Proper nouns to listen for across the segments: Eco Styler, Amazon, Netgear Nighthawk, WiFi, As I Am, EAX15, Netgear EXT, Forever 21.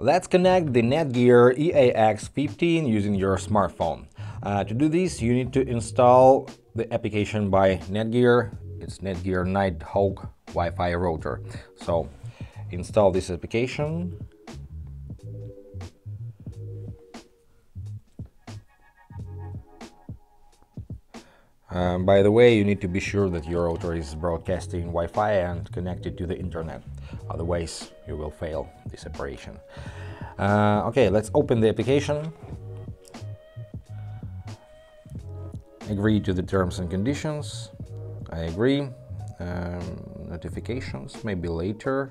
Let's connect the Netgear EAX15 using your smartphone. To do this, you need to install the application by Netgear. It's Netgear Nighthawk Wi-Fi router. So install this application. By the way, you need to be sure that your router is broadcasting Wi-Fi and connected to the internet, otherwise you will fail this operation. Okay, let's open the application. Agree to the terms and conditions. I agree. Notifications, maybe later.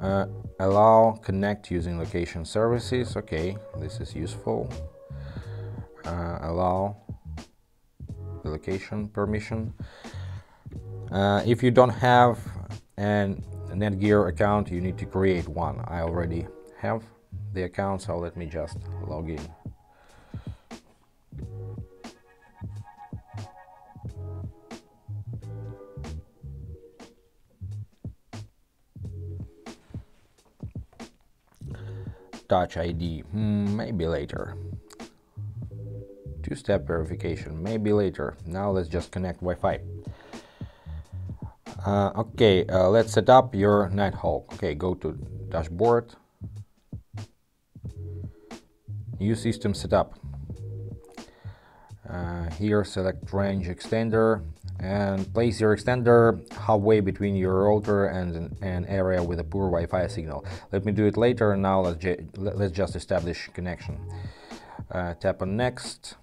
Allow connect using location services. Okay, this is useful. Allow the location permission. If you don't have a Netgear account, you need to create one. I already have the account, so let me just log in. Touch ID, maybe later. Two-step verification, maybe later. Now let's just connect Wi-Fi. Okay, let's set up your Nighthawk. Okay, go to dashboard, new system setup. Here select range extender and place your extender halfway between your router and an area with a poor Wi-Fi signal. Let me do it later. Now let's just establish connection. Tap on next.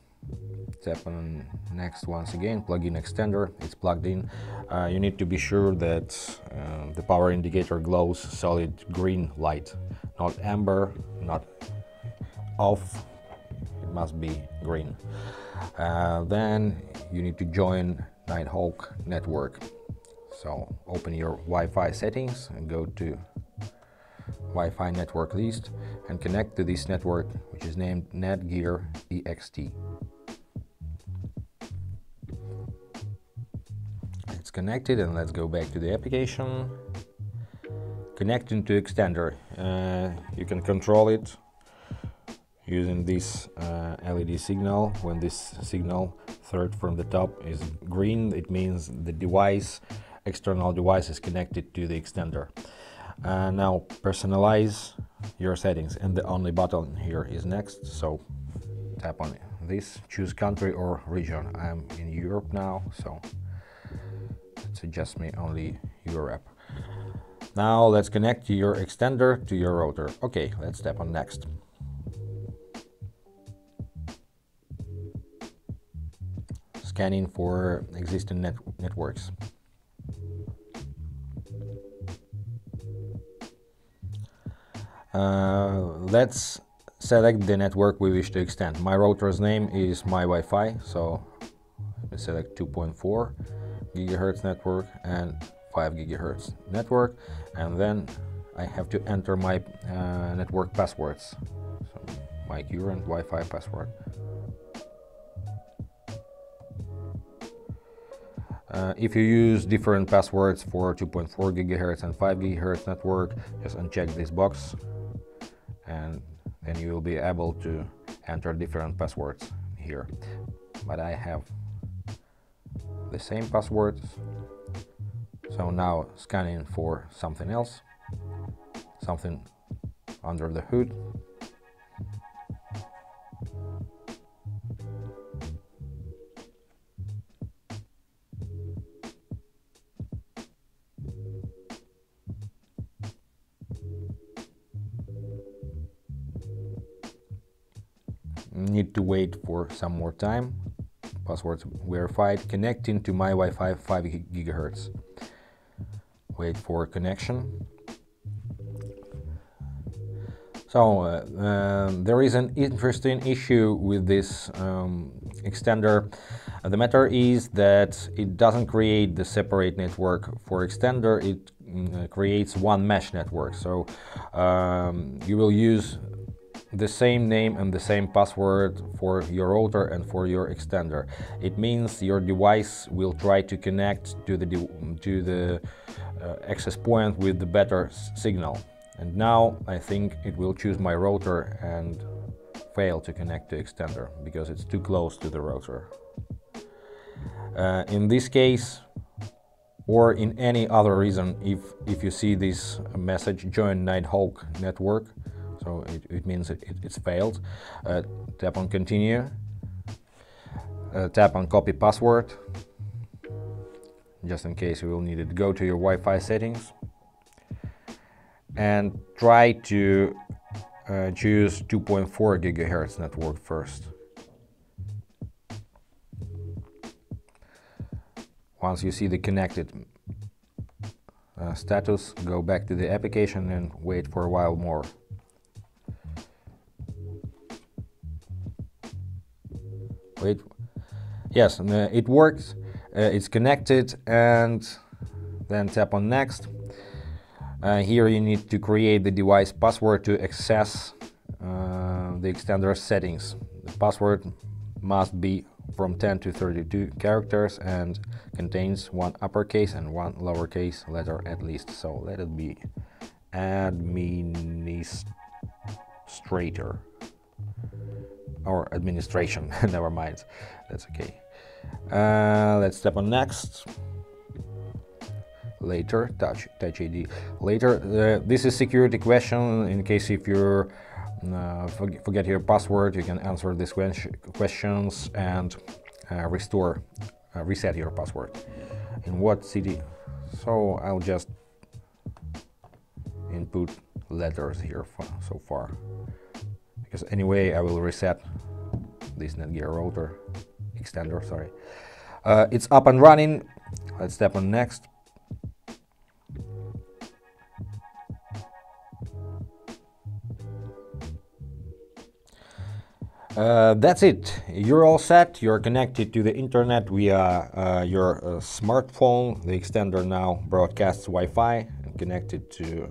Tap on next once again. Plug in extender. It's plugged in. You need to be sure that the power indicator glows solid green light, not amber, not off. It must be green. Then you need to join Nighthawk network. So open your Wi-Fi settings and go to Wi-Fi network list and connect to this network, which is named Netgear EXT. It's connected, and let's go back to the application. Connecting to extender. You can control it using this LED signal. When this signal, third from the top, is green, it means the device, external device, is connected to the extender. Now personalize your settings, and the only button here is next, so tap on this, choose country or region. I'm in Europe now, so it suggests me only Europe. Now let's connect your extender to your router. Okay, let's tap on next. Scanning for existing networks. Let's select the network we wish to extend. My router's name is my Wi-Fi, so we select 2.4 gigahertz network and 5 gigahertz network, and then I have to enter my network passwords. So my current Wi-Fi password. If you use different passwords for 2.4 GHz and 5 GHz network, just uncheck this box, and then you will be able to enter different passwords here. But I have the same passwords, so now scanning for something else, something under the hood. Need to wait for some more time. Passwords verified. Connecting to my Wi-Fi 5 gigahertz. Wait for connection. So there is an interesting issue with this extender. The matter is that it doesn't create the separate network for extender. It creates one mesh network. So you will use the same name and the same password for your router and for your extender. It means your device will try to connect to the access point with the better signal. And now I think it will choose my router and fail to connect to extender because it's too close to the router. In this case, or in any other reason, if you see this message, join Nighthawk network, so it means it's failed, tap on continue, tap on copy password, just in case you will need it. Go to your Wi-Fi settings and try to choose 2.4 gigahertz network first. Once you see the connected status, go back to the application and wait for a while more. Wait, yes, it works, it's connected, and then tap on next. Here you need to create the device password to access the extender settings. The password must be from 10 to 32 characters and contains one uppercase and one lowercase letter at least. So let it be administrator or administration. Never mind, that's okay. Let's tap on next. Later, touch ID. Later, this is security question. In case if you're forget your password, you can answer these questions and reset your password. In what city? So I'll just input letters here so far, because anyway I will reset this Netgear router extender. Sorry, it's up and running. Let's tap on next. That's it. You're all set. You're connected to the internet via your smartphone. The extender now broadcasts Wi-Fi and connected to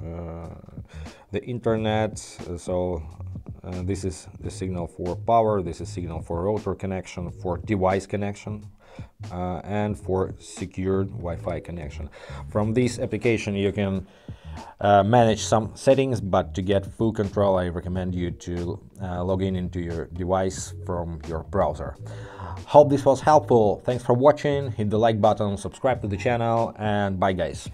the internet. So this is the signal for power. This is signal for router connection, for device connection, and for secured Wi-Fi connection. From this application, you can manage some settings, but to get full control, I recommend you to log in into your device from your browser. Hope this was helpful. Thanks for watching. Hit the like button, subscribe to the channel, and bye guys.